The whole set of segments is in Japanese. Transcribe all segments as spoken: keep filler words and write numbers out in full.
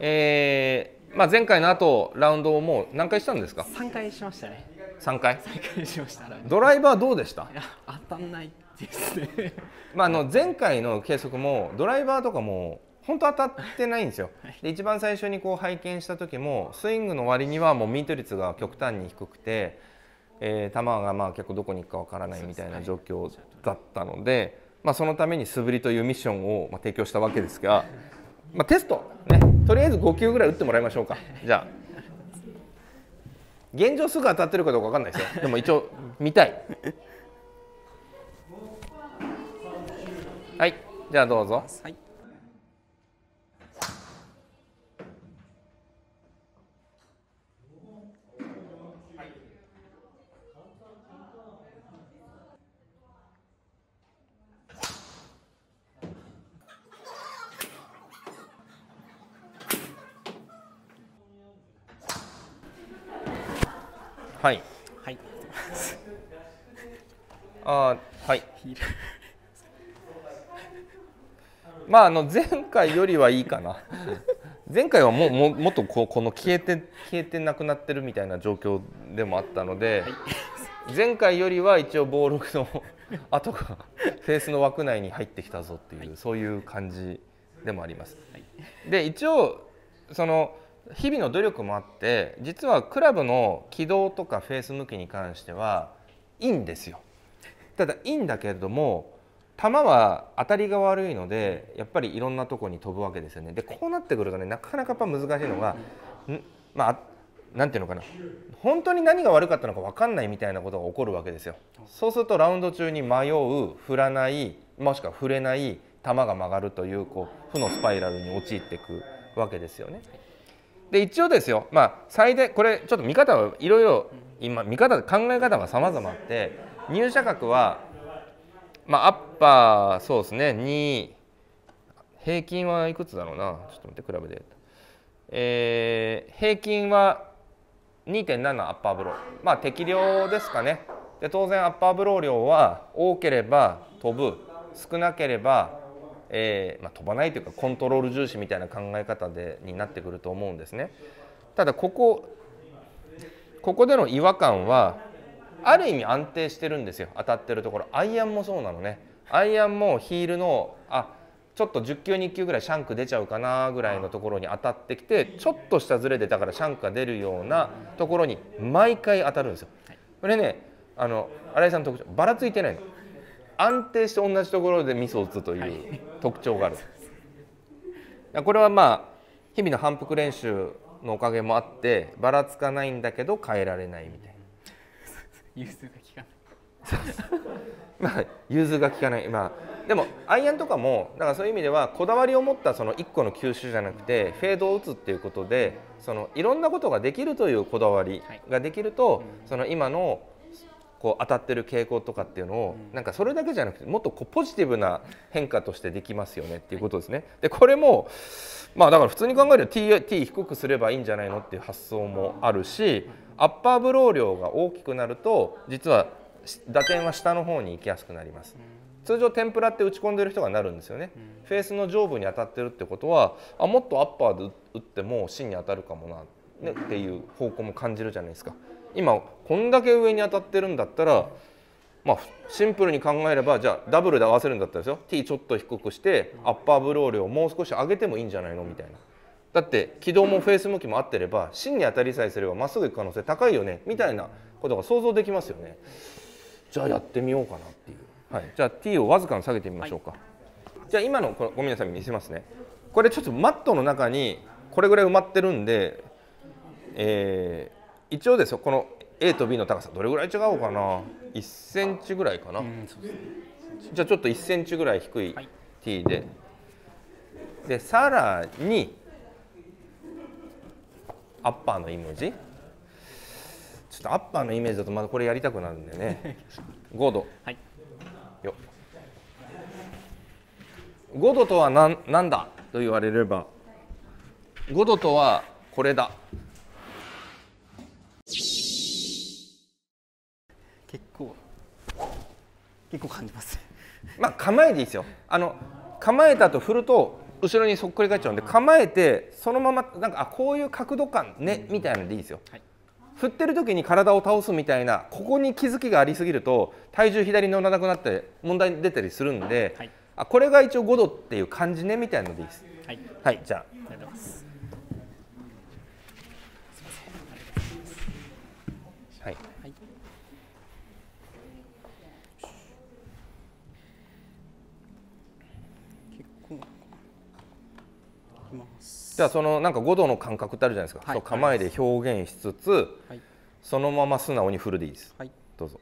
えーまあ、前回の後ラウンドをもう何回したんですか？さんかいしましたね。さんかい？ さんかいしました。ドライバーどうでした？いや、当たんないですねまああの前回の計測もドライバーとかも本当当たってないんですよ、はい、で一番最初にこう拝見した時もスイングの割にはもうミート率が極端に低くて、えー、球がまあ結構どこに行くかわからないみたいな状況だったので、まあ、そのために素振りというミッションをまあ提供したわけですがまあテストね、とりあえずごきゅうぐらい打ってもらいましょうか。じゃあ現状すぐ当たってるかどうかわかんないですよ。でも一応見たいはい、じゃあどうぞ、はい、はい、はい、あー、はいまああの前回よりはいいかな前回はもう も, もっとこうこの消えて消えてなくなってるみたいな状況でもあったので、はい、前回よりは一応ボールの跡がフェースの枠内に入ってきたぞっていう、はい、そういう感じでもあります。はい、で一応その日々の努力もあって実はクラブの軌道とかフェース向きに関してはいいんですよ。ただいいんだけれども球は当たりが悪いのでやっぱりいろんなとこに飛ぶわけですよね。でこうなってくるとねなかなかやっぱ難しいのがん、まあ、なんていうのかな本当に何が悪かったのか分かんないみたいなことが起こるわけですよ。そうするとラウンド中に迷う振らないもしくは振れない球が曲がるというこう負のスパイラルに陥っていくわけですよね。で一応ですよ、まあ、最大これちょっと見方はいろいろ今見方考え方が様々あって入射角は、まあ、アッパーそうですねに平均はいくつだろうなちょっと待ってクラブで、えー、平均は にてんなな アッパーブロー、まあ、適量ですかね。で当然アッパーブロー量は多ければ飛ぶ少なければえーまあ、飛ばないというかコントロール重視みたいな考え方でになってくると思うんですね。ただここここでの違和感はある意味安定してるんですよ。当たってるところアイアンもそうなのね。アイアンもヒールのあちょっとじゅっきゅうにきゅうぐらいシャンク出ちゃうかなぐらいのところに当たってきてちょっとしたズレでだからシャンクが出るようなところに毎回当たるんですよ。これねあの新井さんの特徴ばらついてないの。安定して同じところでミスを打つという特徴がある。これはまあ日々の反復練習のおかげもあってばらつかないんだけど変えられないみたいな。融通が効かないまあ融通が効かない、まあ、でもアイアンとかもだからそういう意味ではこだわりを持ったそのいっこの球種じゃなくてフェードを打つっていうことでそのいろんなことができるというこだわりができると、はい、その今のこう当たってる傾向とかっていうのをなんかそれだけじゃなくてもっとこうポジティブな変化としてできますよねっていうことですね。でこれもまあだから普通に考えると T, T 低くすればいいんじゃないのっていう発想もあるしアッパーブロー量が大きくなると実は打点は下の方に行きやすくなります。通常天ぷらって打ち込んでる人がなるんですよね。フェースの上部に当たってるってことはあもっとアッパーで打っても芯に当たるかもなっていう方向も感じるじゃないですか。今こんだけ上に当たってるんだったら、まあ、シンプルに考えればじゃあダブルで合わせるんだったらですよ T ちょっと低くしてアッパーブロー量をもう少し上げてもいいんじゃないのみたいな。だって軌道もフェース向きも合ってれば芯に当たりさえすればまっすぐ行く可能性高いよねみたいなことが想像できますよね。じゃあやってみようかなっていう、はい、じゃあ T をわずかに下げてみましょうか、はい、じゃあ今のこのごめんなさい見せますね。これちょっとマットの中にこれぐらい埋まってるんで、えー一応ですよこの A と B の高さどれぐらい違うかな いっセンチ ぐらいかな、うん、そうですね、じゃあちょっと いっセンチ ぐらい低い T で、はい、でさらにアッパーのイメージちょっとアッパーのイメージだとまだこれやりたくなるんでねごど、はい、よごどとは 何, 何だと言われればごどとはこれだ。結構結構感じますまあ構えでいいですよ。あの構えたと振ると後ろにそっくり返っちゃうんで、構えてそのままなんか、あ、こういう角度感ねみたいなのでいいですよ。はい、振ってる時に体を倒すみたいな、ここに気づきがありすぎると体重左に乗らなくなって問題出たりするんで、はい、あ、これが一応ごどっていう感じねみたいなのでいいです。はい、はい、じゃあ。ありがとうございます。はい。はい。結構。いきます。じゃあそのなんかごどの感覚ってあるじゃないですか。はい、構えで表現しつつ、はい、そのまま素直に振るでいいです。はい、どうぞ。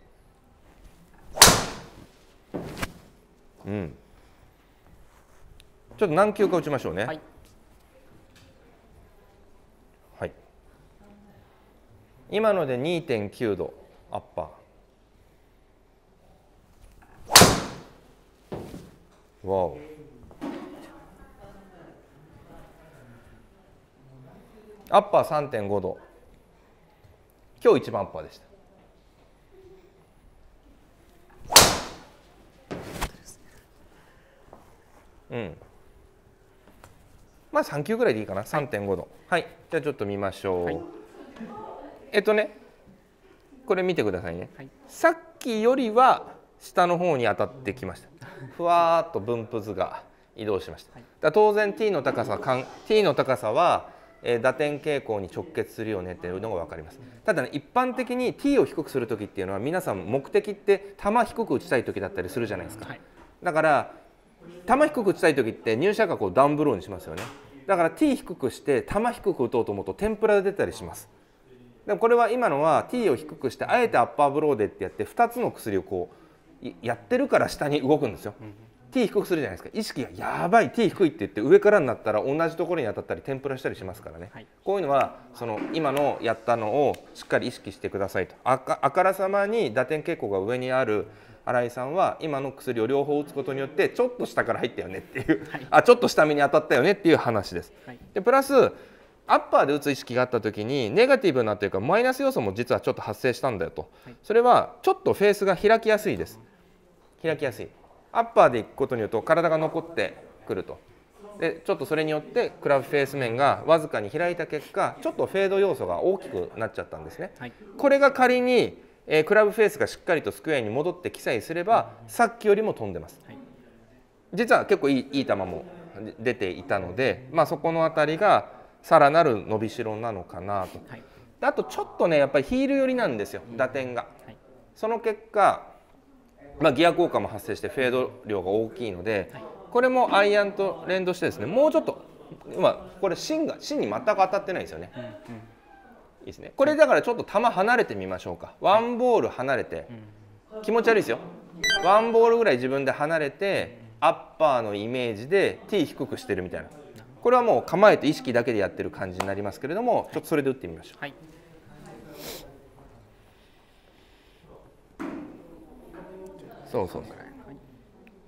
うん。ちょっと何球か打ちましょうね。はい。はい、今ので にてんきゅう 度アッパー。わお。アッパー さんてんご 度。今日一番アッパーでした。うん。まあさん球ぐらいでいいかな。 さんてんご 度。はい、じゃあちょっと見ましょう。はい、えっとね、これ見てくださいね。はい、さっきよりは下の方に当たってきました。ふわーっと分布図が移動しました。はい、だ当然 T の高さ、T の高さは、えー、打点傾向に直結するよねっていうのが分かります。ただね、一般的に T を低くする時っていうのは、皆さん目的って球低く打ちたい時だったりするじゃないですか。はい、だから球低く打ちたい時って入射角をダウンブローにしますよね。だから T 低くして球低く打とうと思うと天ぷらで出たりします。でもこれは今のは T を低くしてあえてアッパーブローでってやってふたつの薬をこうやってるから下に動くんですよ。うん、T 低くするじゃないですか。意識がやばい T 低いって言って上からになったら同じところに当たったり天ぷらしたりしますからね。はい、こういうのはその今のやったのをしっかり意識してくださいと。 あ, かあからさまに打点傾向が上にある新井さんは今の薬を両方打つことによってちょっと下から入ったよねっていう、はい、あちょっと下目に当たったよねっていう話です。はい、でプラスアッパーで打つ意識があった時にネガティブなというかマイナス要素も実はちょっと発生したんだよと。はい、それはちょっとフェースが開きやすいです。開きやすいアッパーでいくことによると体が残ってくると。でちょっとそれによってクラブフェース面がわずかに開いた結果ちょっとフェード要素が大きくなっちゃったんですね。はい、これが仮にえー、クラブフェースがしっかりとスクエアに戻って記載すればさっきよりも飛んでます。はい、実は結構いい、いい球も出ていたので、まあ、そこの辺りがさらなる伸びしろなのかなと。はい、あとちょっとねやっぱりヒール寄りなんですよ打点が。はい、その結果、まあ、ギア効果も発生してフェード量が大きいので、はい、これもアイアンと連動してですねもうちょっと、まあ、これ芯が芯に全く当たってないですよね。うんうんいいですね、これだからちょっと球離れてみましょうか。ワンボール離れて気持ち悪いですよ。ワンボールぐらい自分で離れてアッパーのイメージで T 低くしてるみたいな、これはもう構えて意識だけでやってる感じになりますけれども、ちょっとそれで打ってみましょう。はい、そうそうそう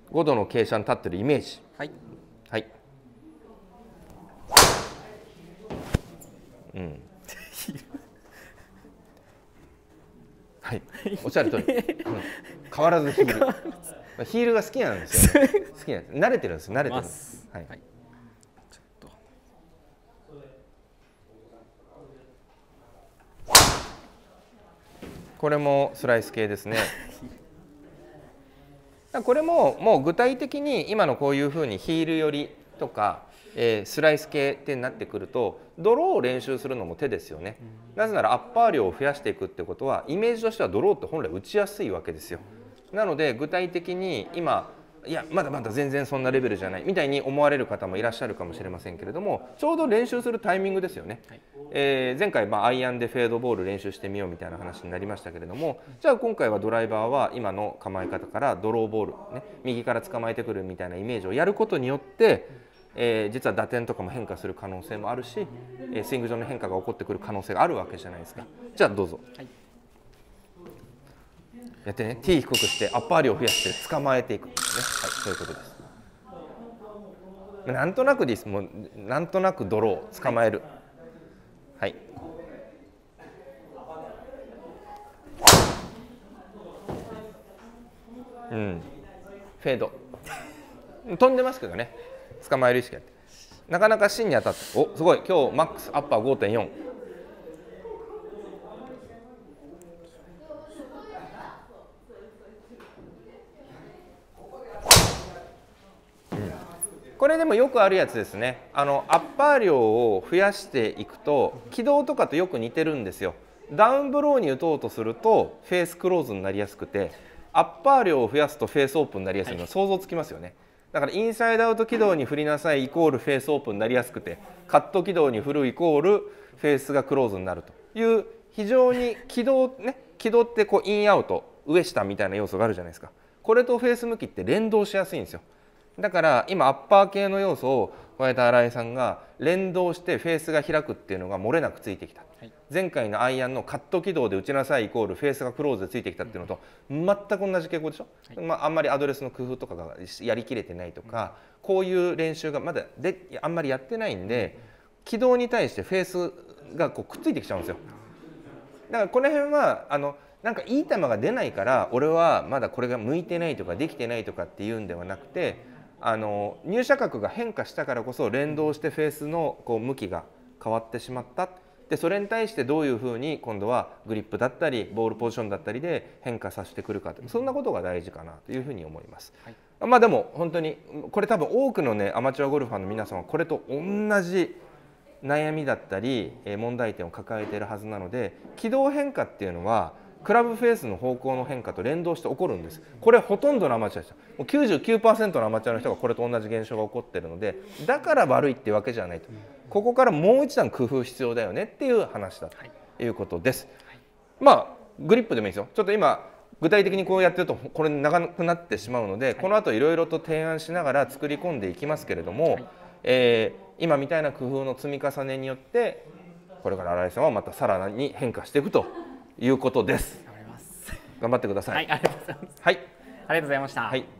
ごどの傾斜に立ってるイメージ。はい、はい、うんはい、おっしゃる通り、うん、変わらずヒール、ヒールが好きなんですよ、ね、好きなんです、慣れてるんですよ、慣れてるんです、はい、はい、ちょっとこれもスライス系ですね。これももう具体的に今のこういうふうにヒール寄りとかえー、スライス系ってなってくるとドローを練習するのも手ですよね。なぜならアッパー量を増やしていくってことはイメージとしてはドローって本来打ちやすいわけですよ。なので具体的に今いやまだまだ全然そんなレベルじゃないみたいに思われる方もいらっしゃるかもしれませんけれども、ちょうど練習するタイミングですよね。はいえー、前回まあアイアンでフェードボール練習してみようみたいな話になりましたけれども、じゃあ今回はドライバーは今の構え方からドローボール、ね、右から捕まえてくるみたいなイメージをやることによって。えー、実は打点とかも変化する可能性もあるし、えー、スイング上の変化が起こってくる可能性があるわけじゃないですか。じゃあどうぞ、はい、やってね T 低くしてアッパー量を増やして捕まえていくんですね。はい、そういうことです。なんとなくです。もうなんとなくドロー捕まえる。はい、うん、フェード飛んでますけどね捕まえる意識やってなかなか芯に当たって、お、すごい、今日マックスアッパー ごてんよん。 これでもよくあるやつですね。あのアッパー量を増やしていくと軌道とかとよく似てるんですよ。ダウンブローに打とうとするとフェースクローズになりやすくて、アッパー量を増やすとフェースオープンになりやすいのは想像つきますよね。だからインサイドアウト軌道に振りなさいイコールフェースオープンになりやすくて、カット軌道に振るイコールフェースがクローズになるという、非常に軌道ね、軌道ってこうインアウト上下みたいな要素があるじゃないですか。これとフェース向きって連動しやすいんですよ。だから今アッパー系の要素を加えた新井さんが連動してフェースが開くっていうのが漏れなくついてきた、はい、前回のアイアンのカット軌道で打ちなさいイコールフェースがクローズでついてきたっていうのと全く同じ傾向でしょ、はい、まあ、あんまりアドレスの工夫とかがやりきれてないとか、うん、こういう練習がまだであんまりやってないんで、軌道に対してフェースがこうくっついてきちゃうんですよ。だからこの辺はあのなんかいい球が出ないから俺はまだこれが向いてないとかできてないとかっていうんではなくて、あの入射角が変化したからこそ連動してフェースのこう向きが変わってしまった。でそれに対してどういうふうに今度はグリップだったりボールポジションだったりで変化させてくるかって、そんなことが大事かなというふうに思います、はい、まあ、でも本当にこれ多分多くの、ね、アマチュアゴルファーの皆さんはこれと同じ悩みだったり問題点を抱えているはずなので、軌道変化っていうのはクラブフェースの方向の変化と連動して起こるんです。これほとんどのアマチュアでした。もう きゅうじゅうきゅうパーセント のアマチュアの人がこれと同じ現象が起こっているので、だから悪いっていうわけじゃないと、ここからもう一段工夫必要だよねっていう話だということです、はいはい。まあグリップでもいいですよ。ちょっと今具体的にこうやってるとこれ長くなってしまうので、はい、この後いろいろと提案しながら作り込んでいきますけれども、はい、えー、今みたいな工夫の積み重ねによってこれから新井さんはまたさらに変化していくということです。頑張ってください。はい、ありがとうございます。はい、ありがとうございました。はい。